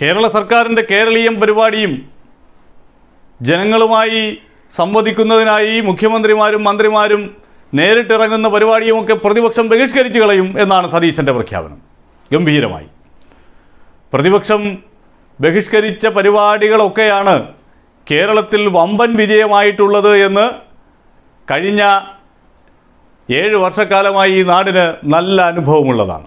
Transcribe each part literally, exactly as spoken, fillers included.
കേരള സർക്കാരിന്റെ കേരളീയം പരിപാടിയും ജനങ്ങളുമായി സംവദിക്കുന്നതിനായി മുഖ്യമന്ത്രിമാരും മന്ത്രിമാരും നേരിട്ട് ഇറങ്ങുന്ന പരിപാടിയുമൊക്കെ പ്രതിപക്ഷം ബഹിഷ്കരിച്ചു കളയും എന്നാണ് സതീശന്റെ പ്രഖ്യാപനം. ഗംഭീരമായി പ്രതിപക്ഷം ബഹിഷ്കരിച്ച പരിപാടികളൊക്കെയാണ് കേരളത്തിൽ വമ്പൻ വിജയമായിട്ടുള്ളത് എന്ന് കഴിഞ്ഞ ഏഴ് വർഷക്കാലമായി ഈ നാടിന് നല്ല അനുഭവമുള്ളതാണ്.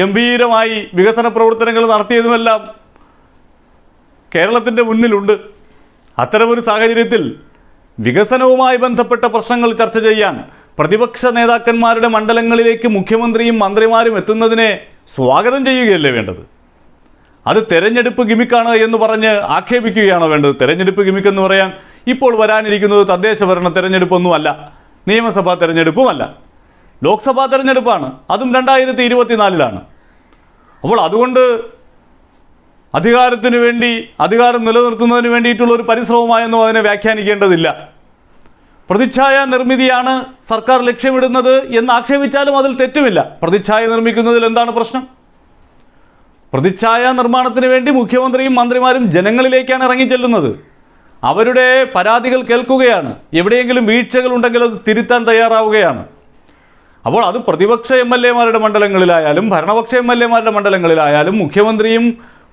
ഗംഭീരമായി വികസന പ്രവർത്തനങ്ങൾ നടത്തിയതുമെല്ലാം കേരളത്തിൻ്റെ മുന്നിലുണ്ട്. അത്തരമൊരു സാഹചര്യത്തിൽ വികസനവുമായി ബന്ധപ്പെട്ട പ്രശ്നങ്ങൾ ചർച്ച ചെയ്യാൻ പ്രതിപക്ഷ നേതാക്കന്മാരുടെ മണ്ഡലങ്ങളിലേക്ക് മുഖ്യമന്ത്രിയും മന്ത്രിമാരും എത്തുന്നതിനെ സ്വാഗതം ചെയ്യുകയല്ലേ വേണ്ടത്? അത് തെരഞ്ഞെടുപ്പ് ഗിമിക്കാണ് എന്ന് പറഞ്ഞ് ആക്ഷേപിക്കുകയാണോ വേണ്ടത്? തെരഞ്ഞെടുപ്പ് ഗിമിക്കെന്ന് പറയാൻ ഇപ്പോൾ വരാനിരിക്കുന്നത് തദ്ദേശ ഭരണ തെരഞ്ഞെടുപ്പൊന്നുമല്ല, നിയമസഭാ തെരഞ്ഞെടുപ്പുമല്ല, ലോക്സഭാ തെരഞ്ഞെടുപ്പാണ്. അതും രണ്ടായിരത്തി ഇരുപത്തിനാലിലാണ്. അപ്പോൾ അതുകൊണ്ട് അധികാരത്തിന് വേണ്ടി അധികാരം നിലനിർത്തുന്നതിന് വേണ്ടിയിട്ടുള്ള ഒരു പരിശ്രമമായൊന്നും അതിനെ വ്യാഖ്യാനിക്കേണ്ടതില്ല. പ്രതിച്ഛായ നിർമ്മിതിയാണ് സർക്കാർ ലക്ഷ്യമിടുന്നത് എന്ന് ആക്ഷേപിച്ചാലും അതിൽ തെറ്റുമില്ല. പ്രതിച്ഛായ നിർമ്മിക്കുന്നതിൽ എന്താണ് പ്രശ്നം? പ്രതിച്ഛായ നിർമ്മാണത്തിന് വേണ്ടി മുഖ്യമന്ത്രിയും മന്ത്രിമാരും ജനങ്ങളിലേക്കാണ് ഇറങ്ങിച്ചെല്ലുന്നത്. അവരുടെ പരാതികൾ കേൾക്കുകയാണ്. എവിടെയെങ്കിലും വീഴ്ചകളുണ്ടെങ്കിൽ അത് തിരുത്താൻ തയ്യാറാവുകയാണ്. അപ്പോൾ അത് പ്രതിപക്ഷ എം എൽ എമാരുടെ മണ്ഡലങ്ങളിലായാലും ഭരണപക്ഷ എം എൽ എമാരുടെ മണ്ഡലങ്ങളിലായാലും മുഖ്യമന്ത്രിയും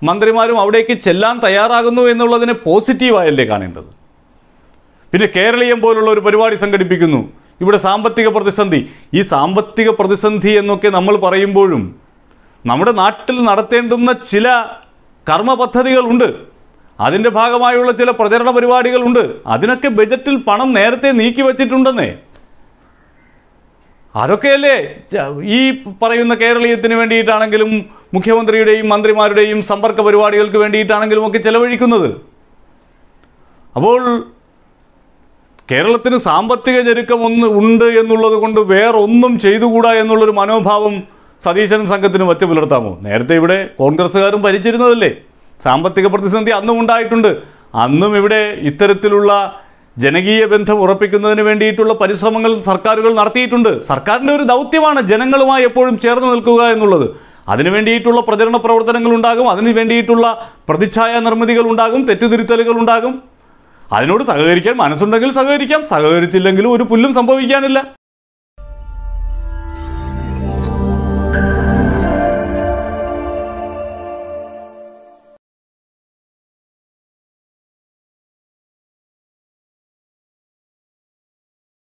മന്ത്രിമാരും അവിടേക്ക് ചെല്ലാൻ തയ്യാറാകുന്നു എന്നുള്ളതിനെ പോസിറ്റീവായല്ലേ കാണേണ്ടത്? പിന്നെ കേരളീയം പോലുള്ള ഒരു പരിപാടി സംഘടിപ്പിക്കുന്നു. ഇവിടെ സാമ്പത്തിക പ്രതിസന്ധി, ഈ സാമ്പത്തിക പ്രതിസന്ധി എന്നൊക്കെ നമ്മൾ പറയുമ്പോഴും നമ്മുടെ നാട്ടിൽ നടത്തേണ്ടുന്ന ചില കർമ്മ പദ്ധതികളുണ്ട്, അതിൻ്റെ ഭാഗമായുള്ള ചില പ്രചരണ പരിപാടികളുണ്ട്. അതിനൊക്കെ ബജറ്റിൽ പണം നേരത്തെ നീക്കി വച്ചിട്ടുണ്ടെന്നേ. അതൊക്കെയല്ലേ ഈ പറയുന്ന കേരളീയത്തിന് വേണ്ടിയിട്ടാണെങ്കിലും മുഖ്യമന്ത്രിയുടെയും മന്ത്രിമാരുടെയും സമ്പർക്ക പരിപാടികൾക്ക് വേണ്ടിയിട്ടാണെങ്കിലും ഒക്കെ ചെലവഴിക്കുന്നത്. അപ്പോൾ കേരളത്തിന് സാമ്പത്തിക ഞെരുക്കം ഒന്ന് ഉണ്ട് എന്നുള്ളത് കൊണ്ട് വേറൊന്നും ചെയ്തുകൂടാ എന്നുള്ളൊരു മനോഭാവം സതീശനും സംഘത്തിനും ഒറ്റ പുലർത്താമോ? നേരത്തെ ഇവിടെ കോൺഗ്രസ്സുകാരും ഭരിച്ചിരുന്നതല്ലേ. സാമ്പത്തിക പ്രതിസന്ധി അന്നും ഉണ്ടായിട്ടുണ്ട്. അന്നും ഇവിടെ ഇത്തരത്തിലുള്ള ജനകീയ ബന്ധം ഉറപ്പിക്കുന്നതിന് വേണ്ടിയിട്ടുള്ള പരിശ്രമങ്ങൾ സർക്കാരുകൾ നടത്തിയിട്ടുണ്ട്. സർക്കാരിൻ്റെ ഒരു ദൗത്യമാണ് ജനങ്ങളുമായി എപ്പോഴും ചേർന്ന് നിൽക്കുക എന്നുള്ളത്. അതിനു വേണ്ടിയിട്ടുള്ള പ്രചരണ പ്രവർത്തനങ്ങൾ ഉണ്ടാകും, അതിനു വേണ്ടിയിട്ടുള്ള പ്രതിച്ഛായ നിർമ്മിതികൾ ഉണ്ടാകും, തെറ്റുതിരുത്തലുകൾ ഉണ്ടാകും. അതിനോട് സഹകരിക്കാൻ മനസ്സുണ്ടെങ്കിൽ സഹകരിക്കാം, സഹകരിച്ചില്ലെങ്കിലും ഒരു പുല്ലും സംഭവിക്കാനില്ല.